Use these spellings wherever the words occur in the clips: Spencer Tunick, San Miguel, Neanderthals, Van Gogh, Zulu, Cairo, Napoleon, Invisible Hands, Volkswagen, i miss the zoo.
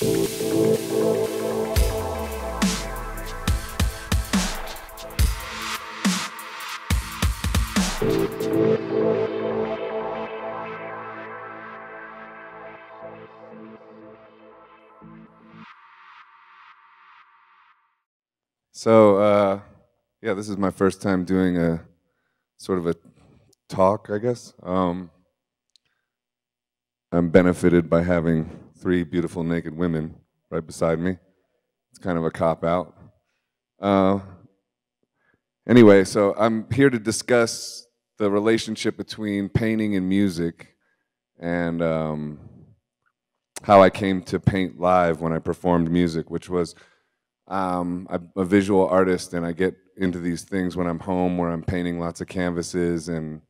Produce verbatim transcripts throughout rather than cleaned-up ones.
So, uh, yeah, this is my first time doing a sort of a talk, I guess. Um, I'm benefited by having three beautiful naked women right beside me. It's kind of a cop-out. Uh, anyway, so I'm here to discuss the relationship between painting and music and um, how I came to paint live when I performed music, which was... Um, I'm a visual artist, and I get into these things when I'm home where I'm painting lots of canvases, and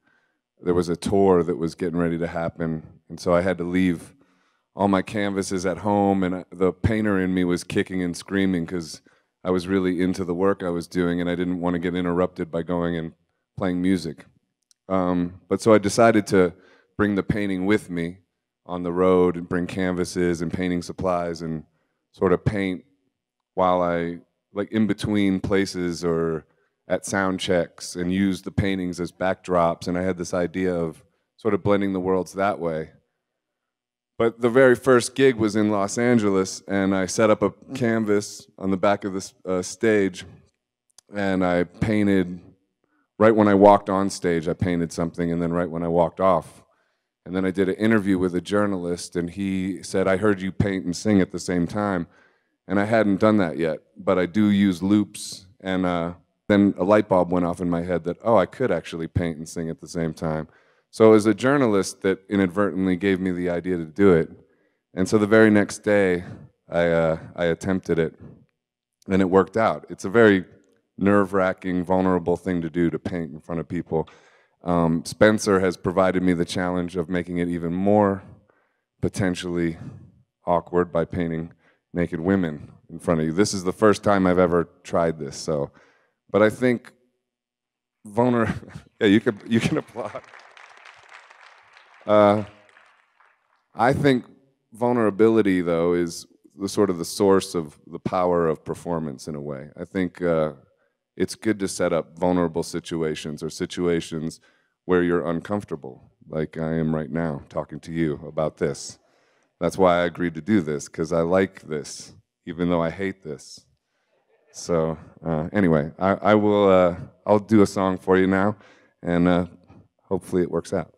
there was a tour that was getting ready to happen, and so I had to leave all my canvases at home, and I, the painter in me was kicking and screaming because I was really into the work I was doing, and I didn't want to get interrupted by going and playing music. Um, but so I decided to bring the painting with me on the road and bring canvases and painting supplies and sort of paint while I, like, in between places or at sound checks, and used the paintings as backdrops, and I had this idea of sort of blending the worlds that way. But the very first gig was in Los Angeles, and I set up a canvas on the back of this uh, stage, and I painted, right when I walked on stage, I painted something, and then right when I walked off. And then I did an interview with a journalist, and he said, "I heard you paint and sing at the same time." And I hadn't done that yet, but I do use loops, and uh, then a light bulb went off in my head that, oh, I could actually paint and sing at the same time. So it was a journalist that inadvertently gave me the idea to do it. And so the very next day, I, uh, I attempted it, and it worked out. It's a very nerve-wracking, vulnerable thing to do, to paint in front of people. Um, Spencer has provided me the challenge of making it even more potentially awkward by painting naked women in front of you. This is the first time I've ever tried this, so. But I think vulner, yeah, you can, you can applaud. Uh, I think vulnerability, though, is the sort of the source of the power of performance in a way. I think uh, it's good to set up vulnerable situations, or situations where you're uncomfortable, like I am right now talking to you about this. That's why I agreed to do this, because I like this, even though I hate this. So uh, anyway, I, I will, uh, I'll do a song for you now, and uh, hopefully it works out.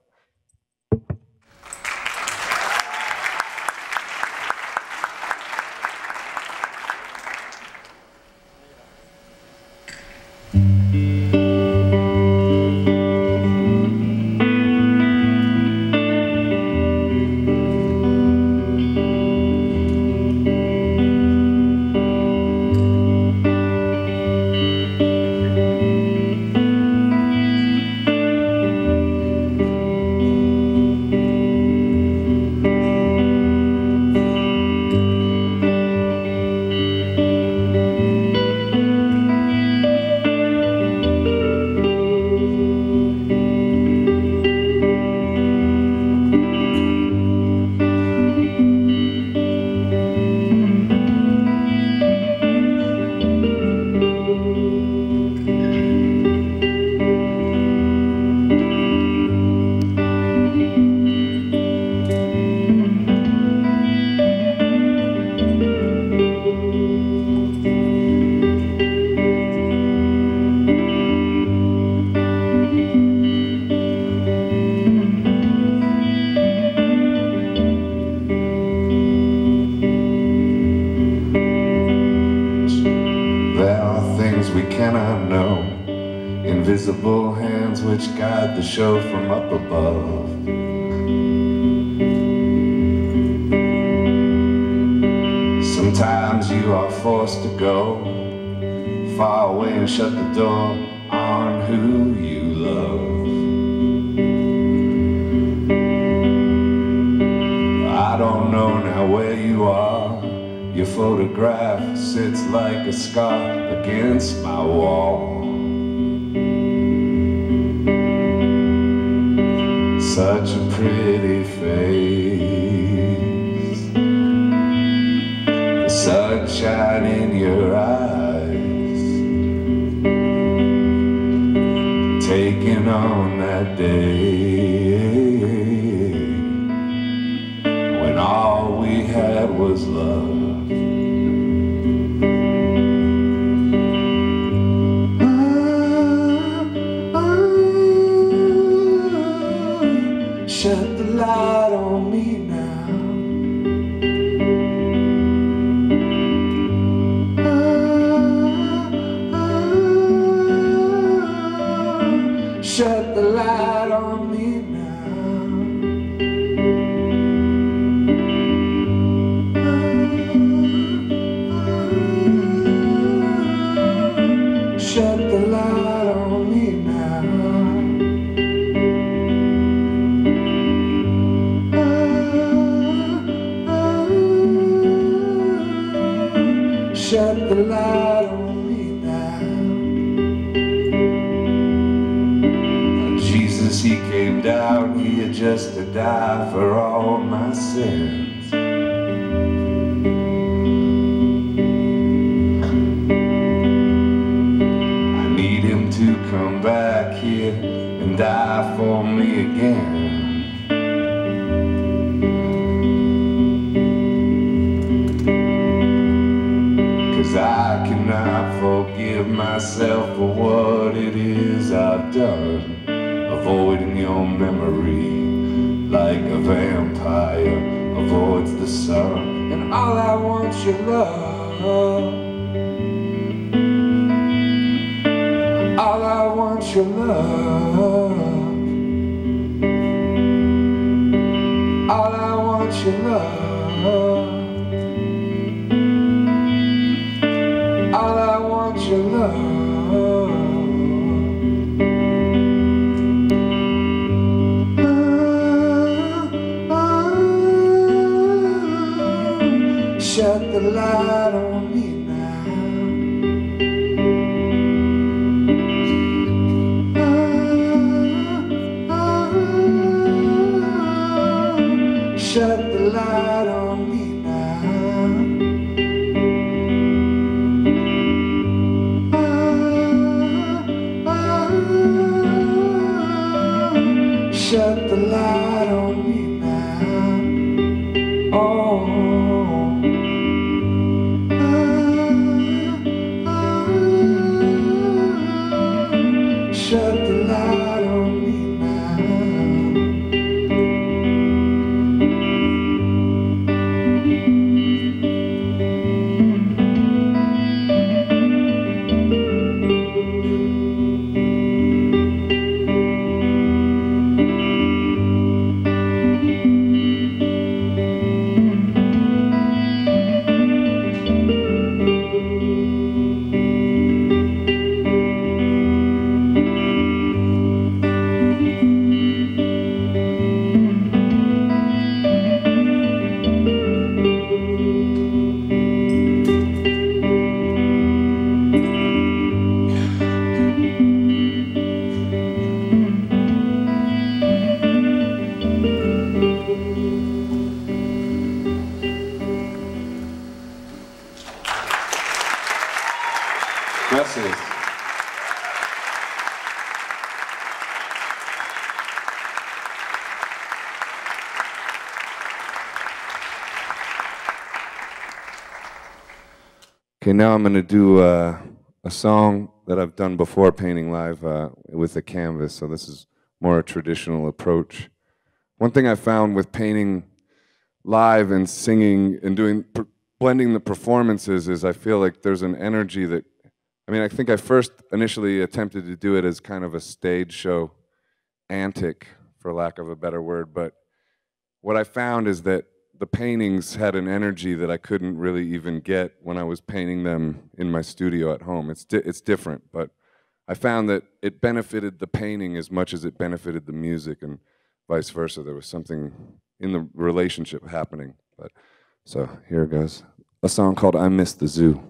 Invisible hands which guide the show from up above. Sometimes you are forced to go far away and shut the door on who you love. I don't know now where you are. Your photograph sits like a scar against my wall. Such a pretty face. sunshine in your eyes, taking on that day when all we had was love. Shut the light on me now. Oh, oh, oh. Shut the light on me now. Oh, oh, oh. Shut the light on me now. Shut the light on me now. Jesus, he came down here just to die for all my sins. I need him to come back here and die for me again. I cannot forgive myself for what it is I've done, avoiding your memory like a vampire avoids the sun. And all I want's your love. All I want's your love. All I want's your love. All I want your love. Oh, oh, shut the light on me now. Oh, oh, shut the light on me now. Shut the light on me now. Oh, oh, oh. Shut the light on me now. Gracias. Okay, now I'm going to do uh, a song that I've done before painting live uh, with a canvas, so this is more a traditional approach. One thing I found with painting live and singing and doing blending the performances is I feel like there's an energy that I mean, I think I first initially attempted to do it as kind of a stage show antic, for lack of a better word, but what I found is that the paintings had an energy that I couldn't really even get when I was painting them in my studio at home. It's, di it's different, but I found that it benefited the painting as much as it benefited the music and vice versa. There was something in the relationship happening. But, so here it goes. A song called I Miss the Zoo.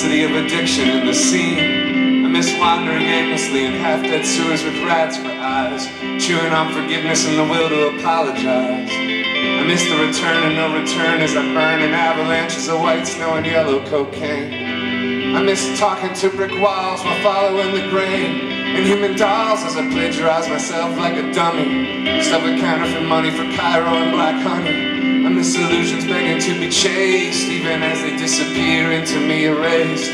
necessity of addiction in the scene. I miss wandering aimlessly in half-dead sewers with rats for eyes, chewing on forgiveness and the will to apologize. I miss the return and no return as I burn in avalanches of white snow and yellow cocaine. I miss talking to brick walls while following the grain, and human dolls as I plagiarize myself like a dummy, stuffing counterfeit money for Cairo and black honey. I miss illusions begging to be chased, even as they disappear into me erased,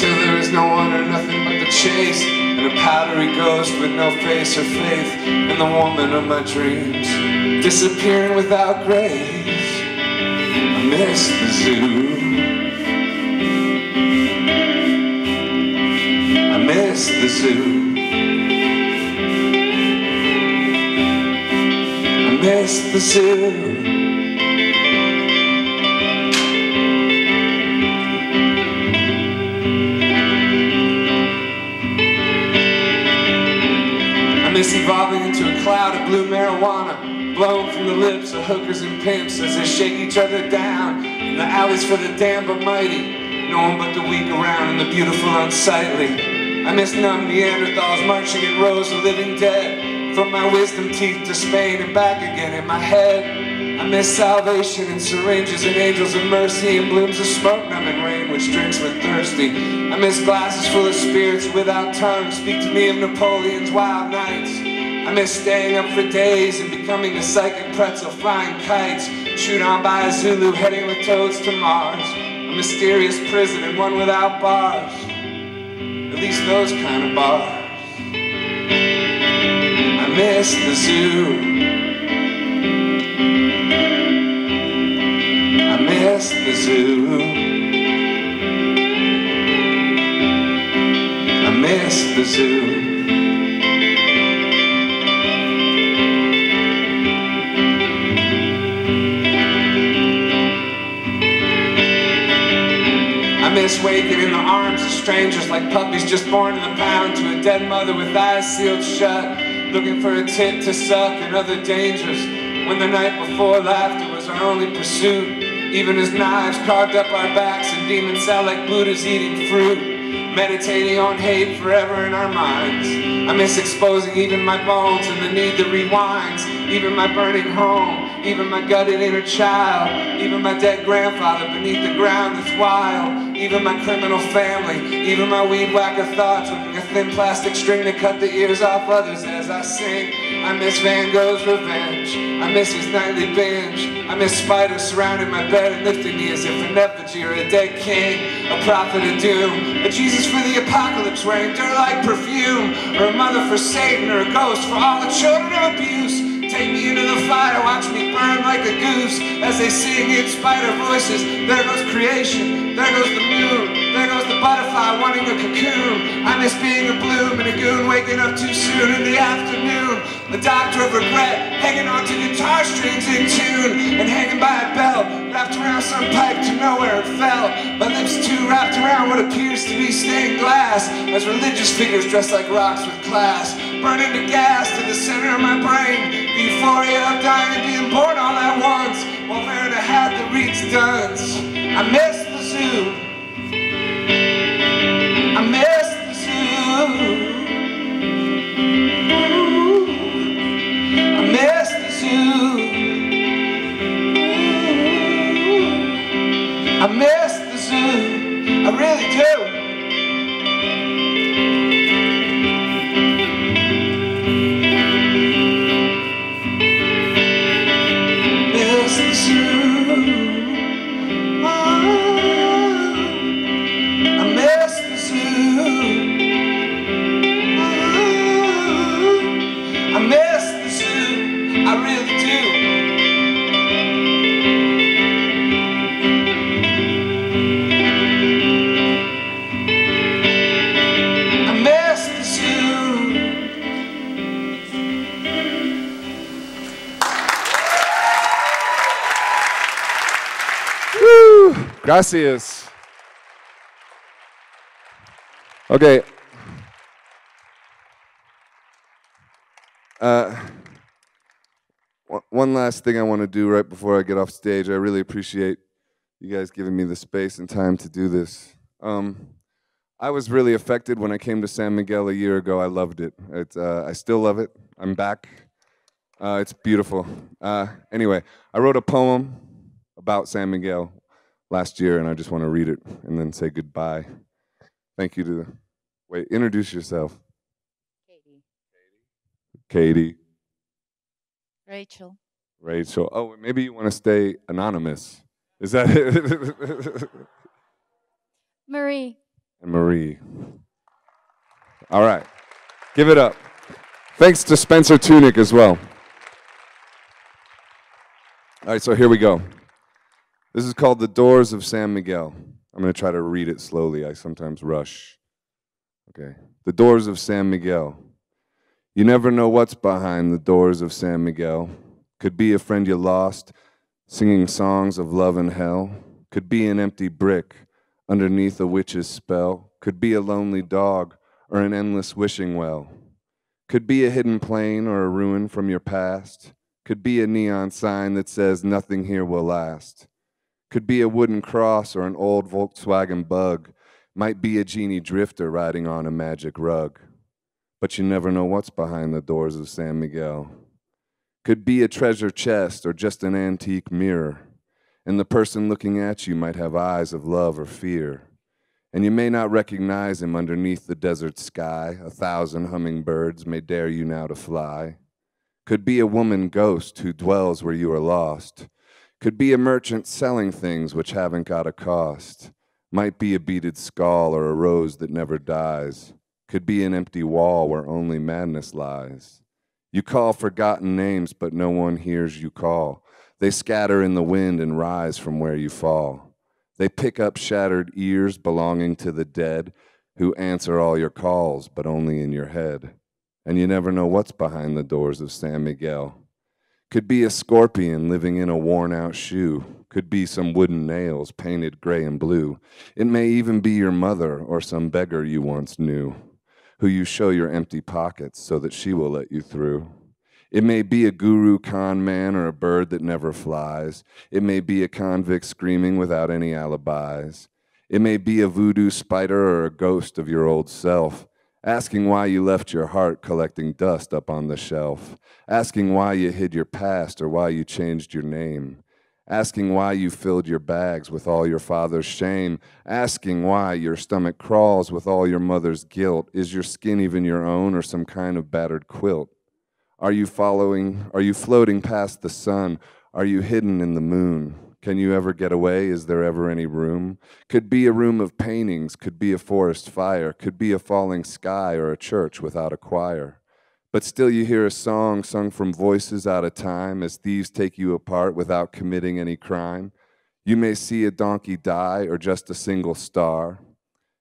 till there is no one or nothing but the chase, and a powdery ghost with no face or faith in the woman of my dreams, disappearing without grace. I miss the zoo. I miss the zoo. I miss the zoo. I miss evolving into a cloud of blue marijuana, blown from the lips of hookers and pimps as they shake each other down in the alleys for the damned but mighty, no one but the weak around and the beautiful unsightly. I miss numb Neanderthals marching in rows of living dead, from my wisdom teeth to Spain and back again in my head. I miss salvation and syringes and angels of mercy and blooms of smoke numbing rain which drinks me thirsty. I miss glasses full of spirits without tongues speak to me of Napoleon's wild nights. I miss staying up for days and becoming a psychic pretzel flying kites, chewed on by a Zulu heading with toads to Mars, a mysterious prison and one without bars, at least those kind of bars. I miss the zoo. I miss the zoo. I miss the zoo. I miss waking in the arms of strangers like puppies just born in the pound to a dead mother with eyes sealed shut, looking for a tit to suck and other dangers, when the night before laughter was our only pursuit, even as knives carved up our backs and demons sound like Buddhas eating fruit, meditating on hate forever in our minds. I miss exposing even my bones and the need to rewind, even my burning home, even my gutted inner child, even my dead grandfather beneath the ground that's wild, even my criminal family, even my weed whacker thoughts whipping a thin plastic string to cut the ears off others as I sing. I miss Van Gogh's revenge. I miss his nightly binge. I miss spiders surrounding my bed and lifting me as if an effigy or a dead king, a prophet of doom, a Jesus for the apocalypse wearing dirt like perfume, or a mother for Satan or a ghost for all the children of abuse. Take me into the fire, watch me burn like a goose as they sing in spider voices. There goes creation, there goes the moon, there goes the butterfly wanting a cocoon. I miss being a bloom and a goon waking up too soon in the afternoon, the doctor of regret hanging onto guitar strings in tune, and hanging by a bell wrapped around some pipe to nowhere it fell. My lips too wrapped around what appears to be stained glass as religious figures dressed like rocks with class burn into gas to the center of my brain. The euphoria of dying and being born all at once, while wearing a hat that reads duns. I miss the zoo. I miss the zoo. I miss the zoo. I miss the zoo. I really do. Gracias. Okay. Uh, one last thing I want to do right before I get off stage. I really appreciate you guys giving me the space and time to do this. Um, I was really affected when I came to San Miguel a year ago. I loved it. It's, uh, I still love it. I'm back. Uh, it's beautiful. Uh, anyway, I wrote a poem about San Miguel last year, and I just want to read it and then say goodbye. Thank you to the... Wait, introduce yourself. Katie. Katie. Rachel. Rachel. Oh, maybe you want to stay anonymous. Is that it? Marie. And Marie. All right. Give it up. Thanks to Spencer Tunick as well. All right, so here we go. This is called The Doors of San Miguel. I'm going to try to read it slowly. I sometimes rush. Okay. The Doors of San Miguel. You never know what's behind the doors of San Miguel. Could be a friend you lost, singing songs of love and hell. Could be an empty brick underneath a witch's spell. Could be a lonely dog or an endless wishing well. Could be a hidden plane or a ruin from your past. Could be a neon sign that says nothing here will last. Could be a wooden cross or an old Volkswagen bug. Might be a genie drifter riding on a magic rug. But you never know what's behind the doors of San Miguel. Could be a treasure chest or just an antique mirror. And the person looking at you might have eyes of love or fear. And you may not recognize him underneath the desert sky. A thousand hummingbirds may dare you now to fly. Could be a woman ghost who dwells where you are lost. Could be a merchant selling things which haven't got a cost. Might be a beaded skull or a rose that never dies. Could be an empty wall where only madness lies. You call forgotten names, but no one hears you call. They scatter in the wind and rise from where you fall. They pick up shattered ears belonging to the dead, who answer all your calls, but only in your head. And you never know what's behind the doors of San Miguel. Could be a scorpion living in a worn-out shoe. Could be some wooden nails painted gray and blue. It may even be your mother or some beggar you once knew, who you show your empty pockets so that she will let you through. It may be a guru con man or a bird that never flies. It may be a convict screaming without any alibis. It may be a voodoo spider or a ghost of your old self, asking why you left your heart collecting dust up on the shelf, asking why you hid your past or why you changed your name, asking why you filled your bags with all your father's shame, asking why your stomach crawls with all your mother's guilt. Is your skin even your own or some kind of battered quilt? Are you following? Are you floating past the sun? Are you hidden in the moon? Can you ever get away? Is there ever any room? Could be a room of paintings, could be a forest fire, could be a falling sky or a church without a choir. But still you hear a song sung from voices out of time as thieves take you apart without committing any crime. You may see a donkey die or just a single star.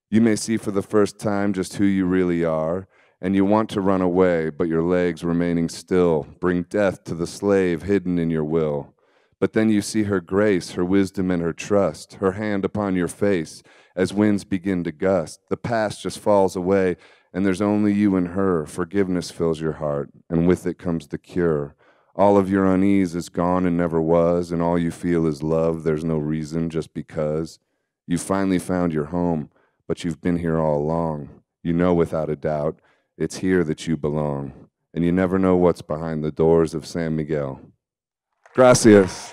You may see for the first time just who you really are. And you want to run away, but your legs remaining still bring death to the slave hidden in your will. But then you see her grace, her wisdom and her trust, her hand upon your face as winds begin to gust. The past just falls away, and there's only you and her. Forgiveness fills your heart, and with it comes the cure. All of your unease is gone and never was, and all you feel is love. There's no reason, just because. You finally found your home, but you've been here all along. You know without a doubt, it's here that you belong, and you never know what's behind the doors of San Miguel. Gracias.